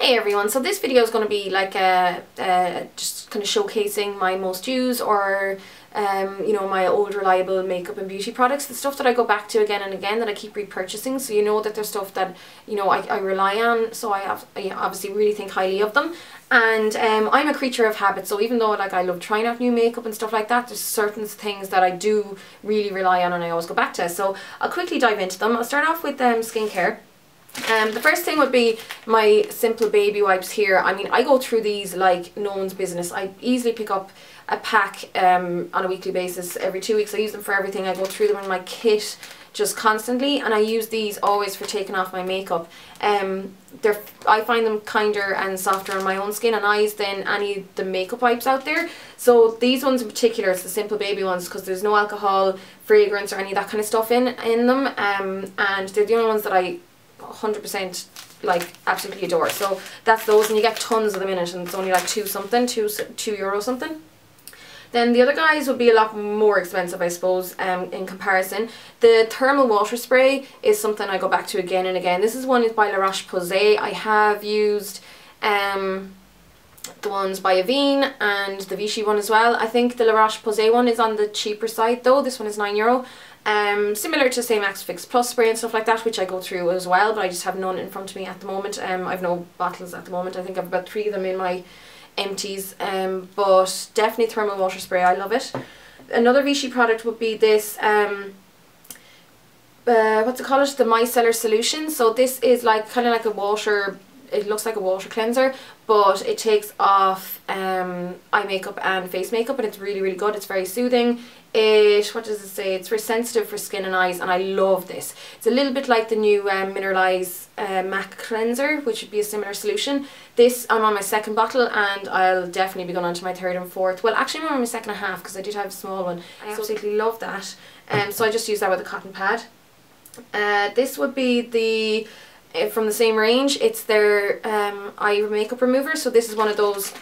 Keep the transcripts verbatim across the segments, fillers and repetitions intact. Hey everyone, so this video is going to be like a, a just kind of showcasing my most used or um, you know, my old reliable makeup and beauty products, the stuff that I go back to again and again that I keep repurchasing, so you know that there's stuff that, you know, I, I rely on, so I, have, I obviously really think highly of them. And um, I'm a creature of habit, so even though like I love trying out new makeup and stuff like that, there's certain things that I do really rely on and I always go back to, so I'll quickly dive into them. I'll start off with um, skincare. Um, the first thing would be my Simple Baby Wipes here. I mean, I go through these like no one's business. I easily pick up a pack um, on a weekly basis. Every two weeks I use them for everything. I go through them in my kit just constantly, and I use these always for taking off my makeup. Um, they're, I find them kinder and softer on my own skin and eyes than any of the makeup wipes out there. So these ones in particular, it's the Simple Baby ones, because there's no alcohol, fragrance or any of that kind of stuff in, in them. Um, and they're the only ones that I one hundred percent like absolutely adore, so that's those, and you get tons of them in it, and it's only like two something, two two euro something. Then the other guys would be a lot more expensive, I suppose, um, in comparison. The Thermal Water Spray is something I go back to again and again. This is one by La Roche-Posay. I have used um, the ones by Avène and the Vichy one as well. I think the La Roche-Posay one is on the cheaper side though. This one is nine euro. Um, similar to say Max Fix Plus Spray and stuff like that, which I go through as well, but I just have none in front of me at the moment. Um, I've no bottles at the moment. I think I've about three of them in my empties, um, but definitely Thermal Water Spray, I love it. Another Vichy product would be this, um, uh, what's it called, the Micellar Solution. So this is like kind of like a water, it looks like a water cleanser, but it takes off um, eye makeup and face makeup, and it's really, really good. It's very soothing. It, what does it say? It's very sensitive for skin and eyes, and I love this. It's a little bit like the new um, Mineralize uh, M A C cleanser, which would be a similar solution. This, I'm on my second bottle, and I'll definitely be going on to my third and fourth. Well, actually I'm on my second and a half, because I did have a small one. I absolutely love that. Um, so I just use that with a cotton pad. Uh, this would be the... from the same range, it's their um, eye makeup remover. So this is one of those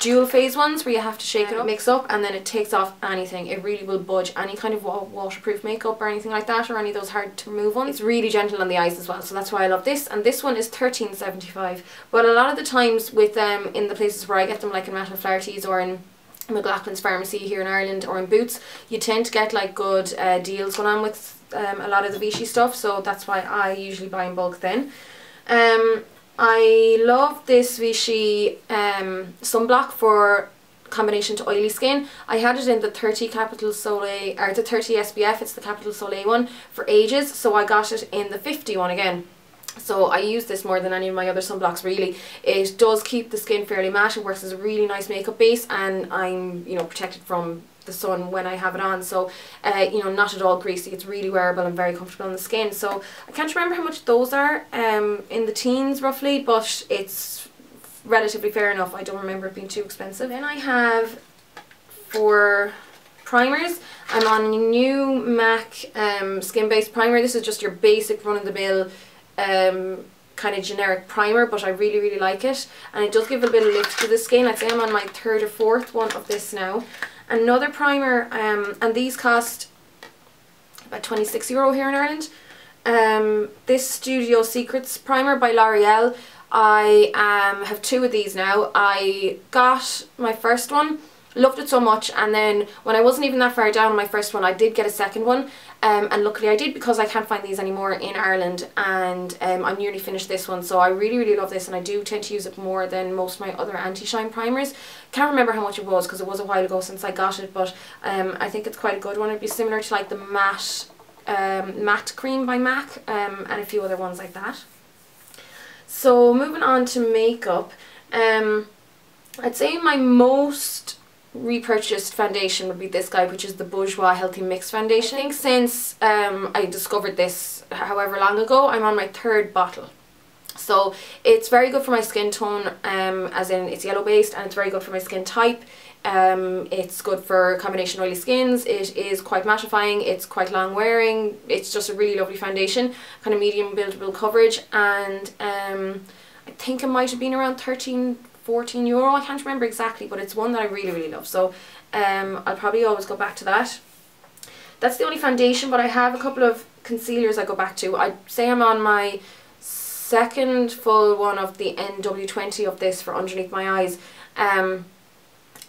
dual phase ones where you have to shake it up, mix up, and then it takes off anything. It really will budge any kind of waterproof makeup or anything like that, or any of those hard to remove ones. It's really gentle on the eyes as well, so that's why I love this. And this one is thirteen seventy-five, but a lot of the times with um, in the places where I get them, like in Matt O'Flaherty's or in McLaughlin's Pharmacy here in Ireland or in Boots, you tend to get like good uh, deals going on with Um, a lot of the Vichy stuff, so that's why I usually buy in bulk then. Um, I love this Vichy um, sunblock for combination to oily skin. I had it in the thirty capital Soleil, or the thirty S P F, it's the capital Soleil one, for ages, so I got it in the fifty one again. So I use this more than any of my other sunblocks really. It does keep the skin fairly matte, it works as a really nice makeup base, and I'm, you know, protected from the sun when I have it on, so uh, you know, not at all greasy. It's really wearable and very comfortable on the skin. So I can't remember how much those are, um, in the teens roughly, but it's relatively fair enough. I don't remember it being too expensive. Then I have for primers, I'm on a new M A C um, skin based primer. This is just your basic run of the mill um, kind of generic primer, but I really really like it, and it does give a bit of lift to the skin. I'd say I'm on my third or fourth one of this now. Another primer, um, and these cost about twenty-six euro here in Ireland. Um, this Studio Secrets primer by L'Oreal, I um, have two of these now. I got my first one, loved it so much, and then when I wasn't even that far down on my first one, I did get a second one, um, and luckily I did, because I can't find these anymore in Ireland, and um, I'm nearly finished this one, so I really really love this, and I do tend to use it more than most of my other anti-shine primers. Can't remember how much it was, because it was a while ago since I got it, but um, I think it's quite a good one. It'd be similar to like the matte, um, matte cream by M A C, um, and a few other ones like that. So moving on to makeup, um, I'd say my most repurchased foundation would be this guy, which is the Bourjois Healthy Mix foundation. I think since um, I discovered this however long ago, I'm on my third bottle. So it's very good for my skin tone, um, as in it's yellow based, and it's very good for my skin type. Um, it's good for combination oily skins, it is quite mattifying, it's quite long wearing, it's just a really lovely foundation, kind of medium buildable coverage, and um, I think it might have been around thirteen fourteen euro, I can't remember exactly, but it's one that I really really love, so um, I'll probably always go back to that. That's the only foundation, but I have a couple of concealers I go back to. I'd say I'm on my second full one of the N W twenty of this for underneath my eyes. Um,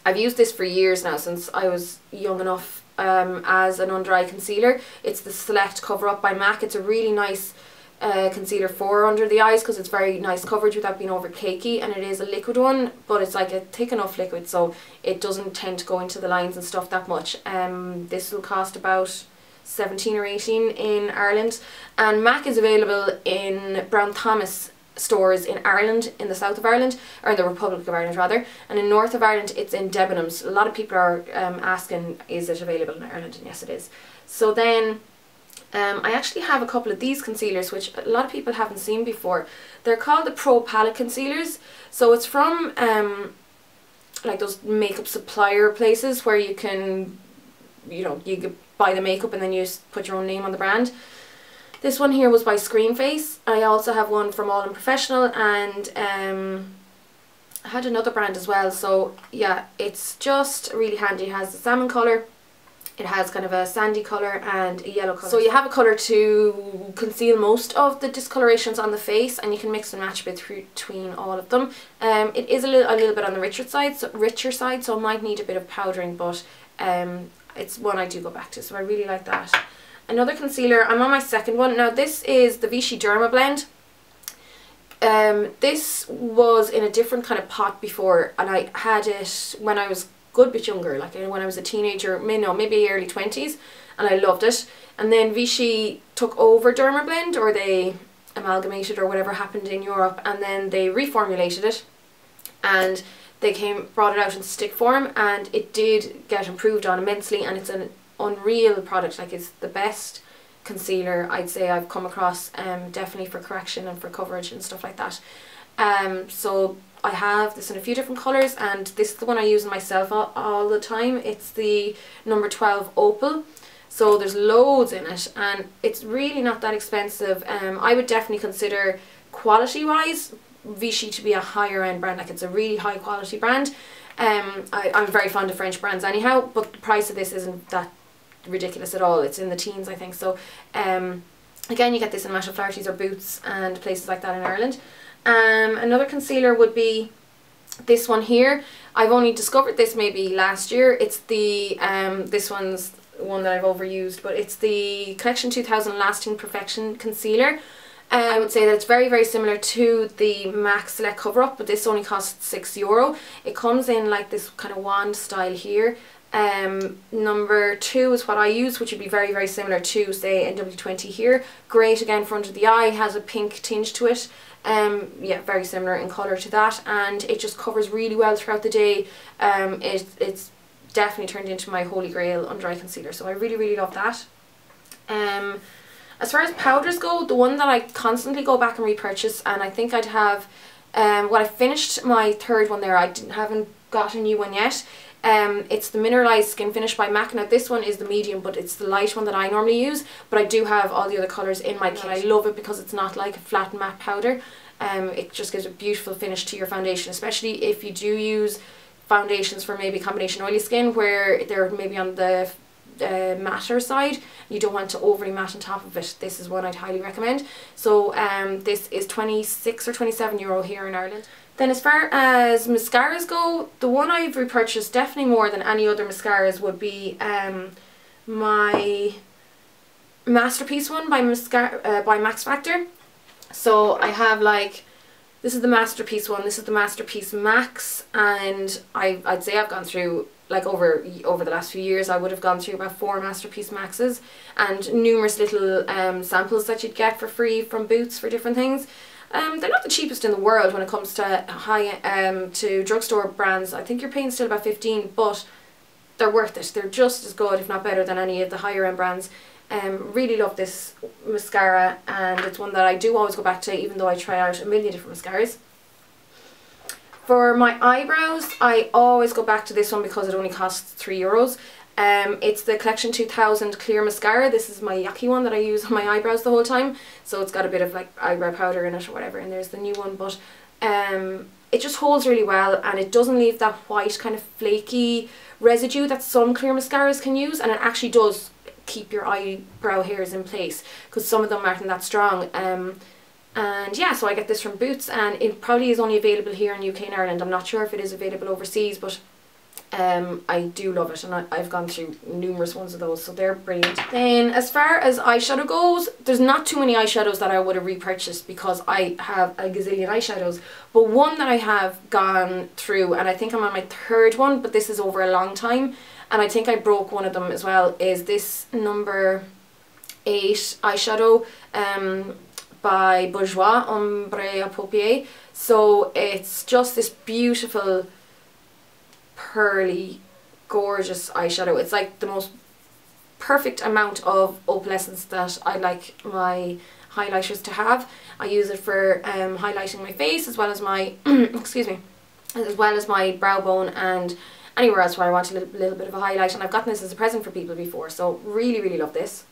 I've used this for years now, since I was young enough, um, as an under eye concealer. It's the Select Cover Up by MAC. It's a really nice uh, concealer for under the eyes because it's very nice coverage without being over cakey, and it is a liquid one, but it's like a thick enough liquid so it doesn't tend to go into the lines and stuff that much. Um, this will cost about seventeen or eighteen in Ireland, and MAC is available in Brown Thomas stores in Ireland, in the south of Ireland, or in the Republic of Ireland rather, and in north of Ireland it's in Debenhams. A lot of people are um, asking, is it available in Ireland? And yes, it is. So then um, I actually have a couple of these concealers which a lot of people haven't seen before. They're called the Pro Palette Concealers. So it's from um, like those makeup supplier places where you can, you know, you could buy the makeup and then you just put your own name on the brand. This one here was by Screenface. I also have one from All In Professional, and um, I had another brand as well. So yeah, it's just really handy. It has the salmon colour, it has kind of a sandy colour and a yellow colour. So you have a colour to conceal most of the discolorations on the face, and you can mix and match a bit between all of them. Um, it is a little, a little bit on the richer side, so, richer side, so it might need a bit of powdering, but um, it's one I do go back to, so I really like that. Another concealer, I'm on my second one. Now this is the Vichy Dermablend. Um, this was in a different kind of pot before, and I had it when I was a good bit younger, like when I was a teenager, maybe, no, maybe early twenties, and I loved it. And then Vichy took over Dermablend, or they amalgamated or whatever happened in Europe, and then they reformulated it, and they came, brought it out in stick form, and it did get improved on immensely, and it's an unreal product. Like, it's the best concealer I'd say I've come across, um, definitely for correction and for coverage and stuff like that. Um, so I have this in a few different colours, and this is the one I use myself all, all the time. It's the number twelve Opal. So there's loads in it, and it's really not that expensive. Um, I would definitely consider quality wise Vichy to be a higher end brand. Like, it's a really high quality brand. Um, I, I'm very fond of French brands anyhow, but the price of this isn't that ridiculous at all. It's in the teens, I think. So um again, you get this in Matt O'Flaherty's or Boots and places like that in Ireland. Um another concealer would be this one here. I've only discovered this maybe last year. It's the um this one's one that I've overused, but it's the Collection two thousand Lasting Perfection concealer. Um, I would say that it's very, very similar to the MAC Select Cover Up, but this only costs six euro. It comes in like this kind of wand style here. Um, number two is what I use, which would be very, very similar to, say, N W twenty here. Great again for under the eye, has a pink tinge to it. Um, yeah, very similar in colour to that, and it just covers really well throughout the day. Um, it, it's definitely turned into my holy grail under eye concealer, so I really, really love that. Um, as far as powders go, the one that I constantly go back and repurchase, and I think I'd have, um, well, I finished my third one there, I didn't, haven't got a new one yet. Um, it's the Mineralized Skin Finish by MAC. Now this one is the medium, but it's the light one that I normally use, but I do have all the other colours in my kit. I love it because it's not like a flat matte powder. Um, it just gives a beautiful finish to your foundation, especially if you do use foundations for maybe combination oily skin where they're maybe on the uh, matter side. You don't want to overly matte on top of it. This is one I'd highly recommend. So um, this is twenty-six or twenty-seven euro here in Ireland. Then as far as mascaras go, the one I've repurchased definitely more than any other mascaras would be um, my Masterpiece one by, Mascar uh, by Max Factor. So I have, like, this is the Masterpiece one, this is the Masterpiece Max, and I, I'd say I've gone through, like, over over the last few years I would have gone through about four Masterpiece Maxes and numerous little um, samples that you'd get for free from Boots for different things. Um, they're not the cheapest in the world when it comes to high um to drugstore brands. I think you're paying still about fifteen, but they're worth it. They're just as good, if not better, than any of the higher end brands. Um, really love this mascara, and it's one that I do always go back to, even though I try out a million different mascaras. For my eyebrows, I always go back to this one because it only costs three euros. Um, it's the Collection two thousand Clear Mascara. This is my yucky one that I use on my eyebrows the whole time. So it's got a bit of like eyebrow powder in it or whatever, and there's the new one, but um, it just holds really well, and it doesn't leave that white kind of flaky residue that some clear mascaras can use, and it actually does keep your eyebrow hairs in place because some of them aren't that strong. Um, And yeah, so I get this from Boots, and it probably is only available here in U K and Ireland. I'm not sure if it is available overseas, but um, I do love it, and I, I've gone through numerous ones of those, so they're brilliant. Then as far as eyeshadow goes, there's not too many eyeshadows that I would have repurchased because I have a gazillion eyeshadows, but one that I have gone through, and I think I'm on my third one, but this is over a long time, and I think I broke one of them as well, is this number eight eyeshadow um, by Bourjois, Ombre à Paupières. So it's just this beautiful, pearly, gorgeous eyeshadow. It's like the most perfect amount of opalescence that I like my highlighters to have. I use it for um, highlighting my face as well as my, excuse me, as well as my brow bone and anywhere else where I want a little, little bit of a highlight. And I've gotten this as a present for people before, so really, really love this.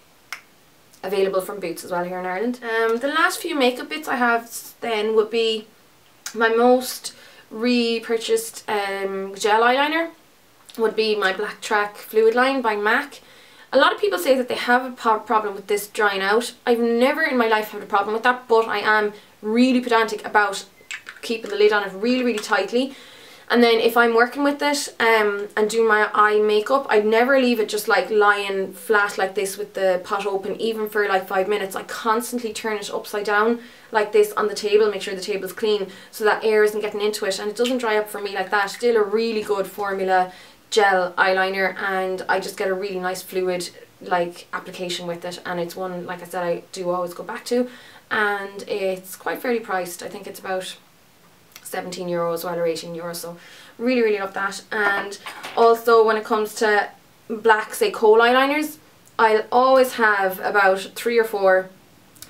Available from Boots as well here in Ireland. Um, the last few makeup bits I have then would be my most repurchased um, gel eyeliner would be my Black Track Fluid Line by M A C. A lot of people say that they have a problem with this drying out. I've never in my life had a problem with that, but I am really pedantic about keeping the lid on it really, really tightly. And then if I'm working with it um, and doing my eye makeup, I'd never leave it just like lying flat like this with the pot open, even for like five minutes. I constantly turn it upside down like this on the table, make sure the table's clean so that air isn't getting into it and it doesn't dry up for me like that. Still a really good formula gel eyeliner, and I just get a really nice fluid like application with it, and it's one, like I said, I do always go back to, and it's quite fairly priced. I think it's about seventeen euro as well, or eighteen euro, so really, really love that. And also when it comes to black, say, coal eyeliners, I'll always have about three or four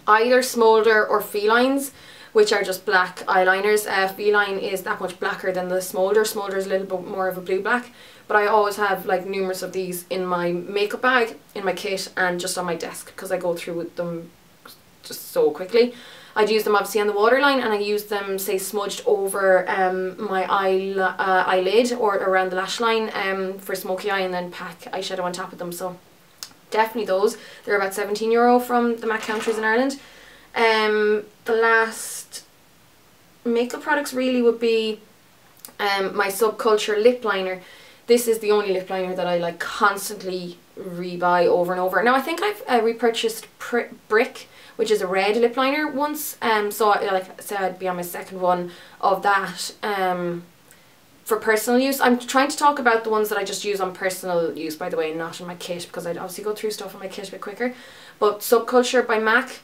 either Smolder or Felines, which are just black eyeliners. Uh, Feline is that much blacker than the Smolder. Smolder is a little bit more of a blue-black, but I always have like numerous of these in my makeup bag, in my kit, and just on my desk because I go through with them just so quickly. I'd use them obviously on the waterline, and I use them, say, smudged over um, my eye, uh, eyelid or around the lash line um, for smoky eye, and then pack eyeshadow on top of them. So definitely those. They're about seventeen euro from the M A C counters in Ireland. Um, the last makeup products really would be um, my Subculture lip liner. This is the only lip liner that I like constantly rebuy over and over. Now I think I've uh, repurchased Pr Brick, which is a red lip liner, once. Um, so I, like I said, I'd be on my second one of that um, for personal use. I'm trying to talk about the ones that I just use on personal use, by the way, not in my kit, because I'd obviously go through stuff in my kit a bit quicker. But Subculture by M A C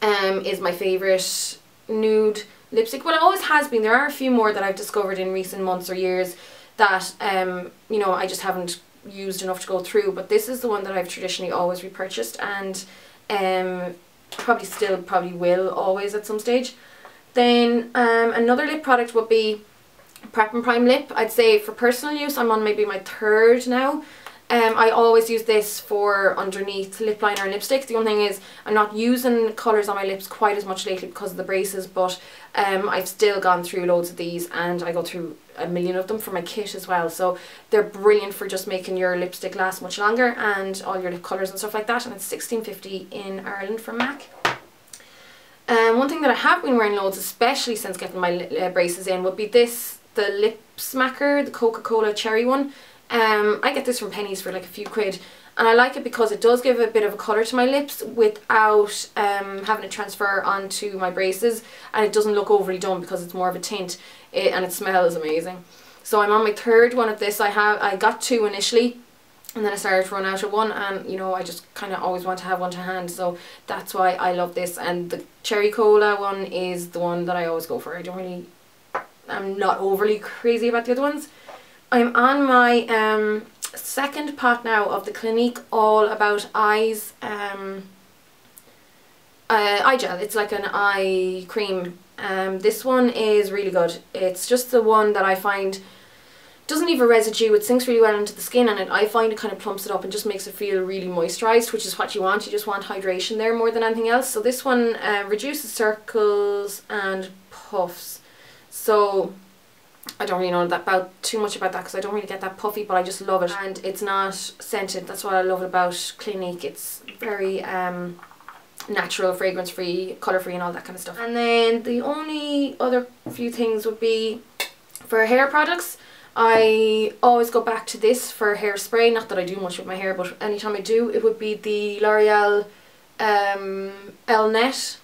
um, is my favourite nude lipstick. Well, it always has been. There are a few more that I've discovered in recent months or years that, um, you know, I just haven't used enough to go through. But this is the one that I've traditionally always repurchased, and um, probably still probably will always at some stage. Then um, another lip product would be Prep and Prime Lip. I'd say for personal use I'm on maybe my third now. Um, I always use this for underneath lip liner and lipstick. The only thing is I'm not using colours on my lips quite as much lately because of the braces, but um, I've still gone through loads of these, and I go through a million of them for my kit as well. So they're brilliant for just making your lipstick last much longer and all your lip colours and stuff like that. And it's sixteen fifty in Ireland from M A C. Um, one thing that I have been wearing loads, especially since getting my uh, braces in, would be this, the Lip Smacker, the Coca-Cola cherry one. Um, I get this from Pennies for like a few quid, and I like it because it does give a bit of a colour to my lips without um, having it transfer onto my braces, and it doesn't look overly done because it's more of a tint, it, and it smells amazing. So I'm on my third one of this. I have I got two initially, and then I started to run out of one, and you know, I just kind of always want to have one to hand, so that's why I love this. And the Cherry Cola one is the one that I always go for. I don't really, I'm not overly crazy about the other ones. I'm on my um, second pot now of the Clinique All About Eyes um, uh, eye gel. It's like an eye cream. Um, this one is really good. It's just the one that I find doesn't leave a residue. It sinks really well into the skin, and it, I find it kind of plumps it up and just makes it feel really moisturised, which is what you want. You just want hydration there more than anything else. So this one uh, reduces circles and puffs. So I don't really know that about too much about that because I don't really get that puffy, but I just love it, and it's not scented. That's what I love about Clinique. It's very um, natural, fragrance free, colour free and all that kind of stuff. And then the only other few things would be for hair products. I always go back to this for hairspray, not that I do much with my hair, but anytime I do, it would be the L'Oreal um, L-Net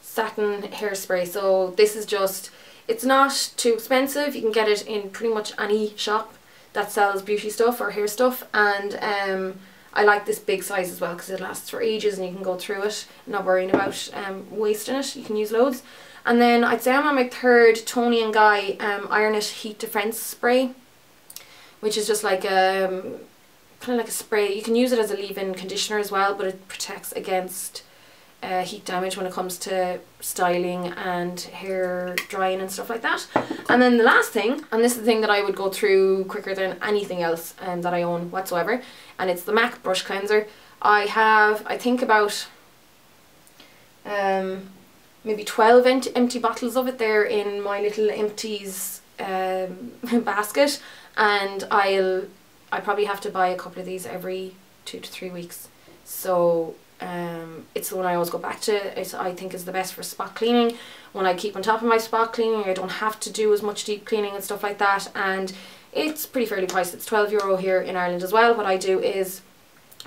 Satin Hairspray. So this is just, it's not too expensive, you can get it in pretty much any shop that sells beauty stuff or hair stuff, and um, I like this big size as well because it lasts for ages and you can go through it, not worrying about um, wasting it, you can use loads. And then I'd say I'm on my third Tony and Guy um, Iron It Heat Defense Spray, which is just like a, um, kind of like a spray. You can use it as a leave-in conditioner as well, but it protects against uh, heat damage when it comes to styling and hair drying and stuff like that. And then the last thing, and this is the thing that I would go through quicker than anything else um, that I own whatsoever, and it's the MAC Brush Cleanser. I have, I think about... Um, maybe twelve empty bottles of it there in my little empties um, basket, and I'll I probably have to buy a couple of these every two to three weeks. So um, it's the one I always go back to. It's, I think is the best for spot cleaning. When I keep on top of my spot cleaning, I don't have to do as much deep cleaning and stuff like that, and it's pretty fairly priced. It's twelve euro here in Ireland as well. What I do is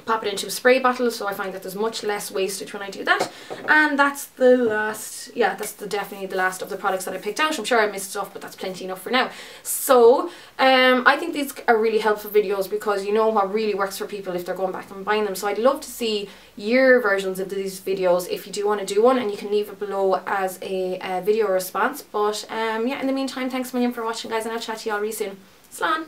pop it into a spray bottle, so I find that there's much less wastage when I do that. And that's the last, yeah, that's the definitely the last of the products that I picked out. I'm sure I missed stuff, but that's plenty enough for now. So um, I think these are really helpful videos because you know what really works for people if they're going back and buying them. So I'd love to see your versions of these videos if you do want to do one, and you can leave it below as a uh, video response. But um, yeah, in the meantime, thanks a million for watching, guys, and I'll chat to you all really soon. Slán!